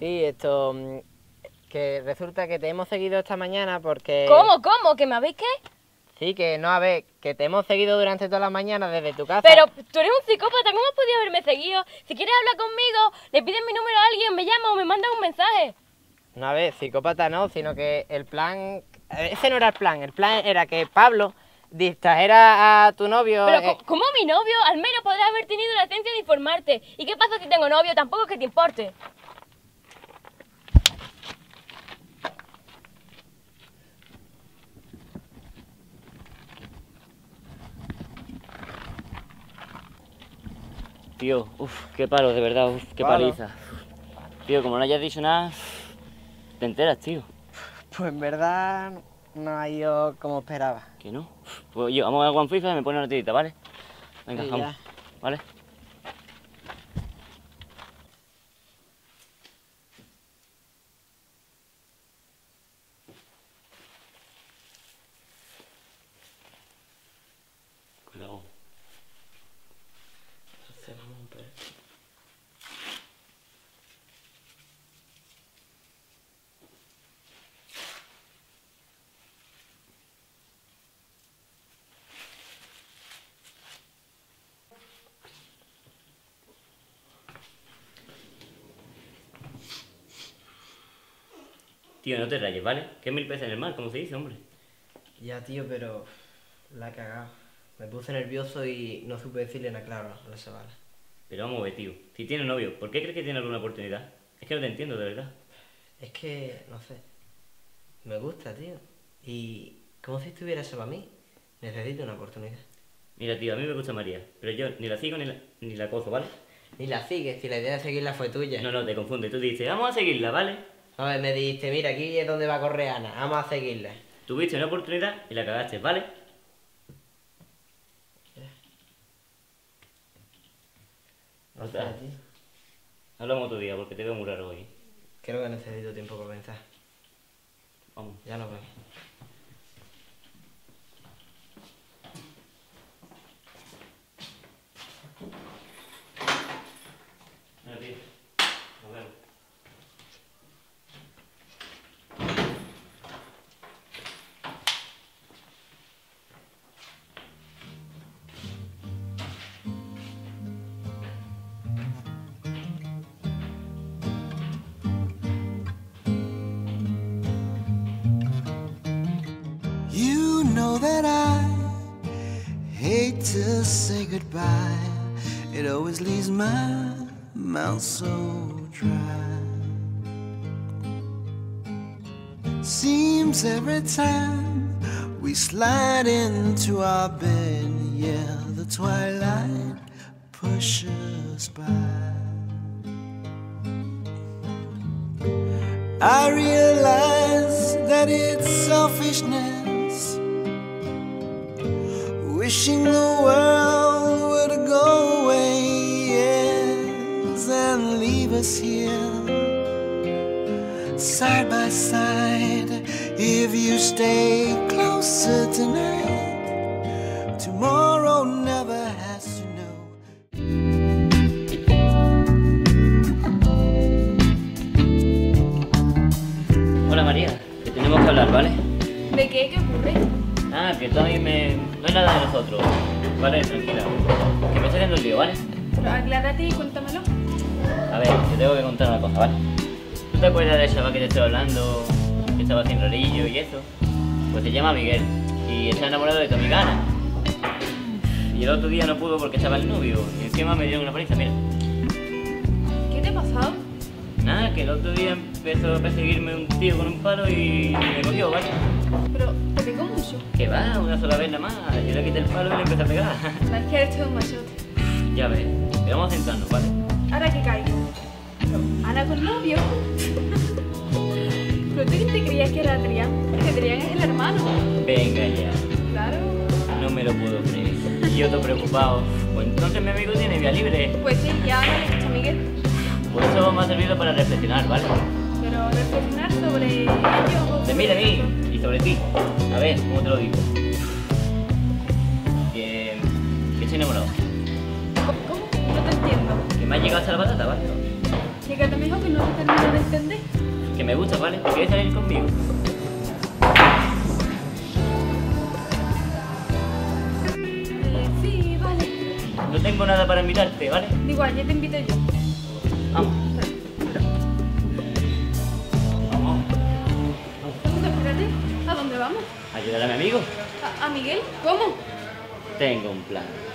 Sí, esto... que resulta que te hemos seguido esta mañana porque... ¿Cómo? ¿Que me habéis qué? Sí, que no, a ver, que te hemos seguido durante toda la mañana desde tu casa. Pero tú eres un psicópata, ¿cómo has podido haberme seguido? Si quieres hablar conmigo, le pides mi número a alguien, me llama o me manda un mensaje. No, a ver, psópata no, sino que el plan... Ese no era el plan era que Pablo distrajera a tu novio... Pero ¿cómo mi novio? Al menos podrás haber tenido la decencia de informarte. ¿Y qué pasa si tengo novio? Tampoco es que te importe. Tío, qué palo, de verdad, qué paliza. Tío, como no hayas dicho nada, te enteras, tío. Pues en verdad no ha ido como esperaba. ¿Que no? Pues yo, vamos a jugar FIFA y me pone una tirita, ¿vale? Venga, sí, vamos, ¿vale? Tío, no te rayes, ¿vale? Que 1000 peces en el mar, como se dice, hombre. Ya, tío, pero... la he cagado. Me puse nervioso y no supe decirle nada claro a la chavala. Pero vamos a ver, tío. Si tiene novio, ¿por qué crees que tiene alguna oportunidad? Es que no te entiendo, de verdad. Es que... no sé. Me gusta, tío. Y... como si estuviera eso para mí. Necesito una oportunidad. Mira, tío, a mí me gusta María. Pero yo ni la sigo ni la acoso, ¿vale? Ni la sigues, si la idea de seguirla fue tuya. No, no, te confundes. Tú dices, vamos a seguirla, ¿vale? A ver, me dijiste, mira, aquí es donde va a correr Ana, vamos a seguirla. Tuviste una oportunidad y la cagaste, ¿vale? No sé, tío. Hablamos otro día porque te veo muy raro hoy. Creo que necesito tiempo para pensar. Vamos. Ya nos vemos. That I hate to say goodbye. It always leaves my mouth so dry. Seems every time we slide into our bed, yeah, the twilight pushes by. I realize that it's selfishness, wishing the world would go away, yes, and leave us here side by side. If you stay closer tonight, tomorrow never has to know. Hola María, que tenemos que hablar, ¿vale? ¿De qué? ¿Qué ocurre? Ah, que todavía no es nada de nosotros. Vale, tranquila. Que me estoy dando el lío, ¿vale? Pero aclárate y cuéntamelo. A ver, te tengo que contar una cosa, ¿vale? ¿Tú te acuerdas de la chava que te estoy hablando? Que estaba sin rodillo y eso. Pues se llama Miguel y está enamorado de tu amiga Ana. Y el otro día no pudo porque estaba el novio y encima me dieron una paliza, mira. ¿Qué te ha pasado? Nada, que el otro día empezó a perseguirme un tío con un palo y me cogió, ¿vale? Pero te pegó mucho. Que va, una sola vez nada más. Yo le quité el palo y le empecé a pegar. La izquierda esto es un machote. Ya ves, te vamos a sentarnos, ¿vale? Ahora que caigo. No. Ana con novio. Pero tú que te creías que era Adrián. Que Adrián es el hermano. Venga ya. Claro. No me lo puedo creer. Yo estoy preocupado. Pues entonces mi amigo tiene vía libre. Pues sí, ya me escucha Miguel. Por eso me ha servido para reflexionar, ¿vale? Pero reflexionar sobre ello... De mí, de mí, y sobre ti. A ver, ¿cómo te lo digo? Que estoy enamorado. ¿Cómo? No te entiendo. Que me ha llegado hasta la patata, ¿vale? ¿Qué porque te me dijo que no lo termino de entender. Que me gusta, ¿vale? ¿Quieres salir conmigo? Sí, vale. No tengo nada para invitarte, ¿vale? Igual, ya te invito yo. Vamos. Vamos. Espérate, ¿a dónde vamos? Ayudar a mi amigo. ¿A Miguel? ¿Cómo? Tengo un plan.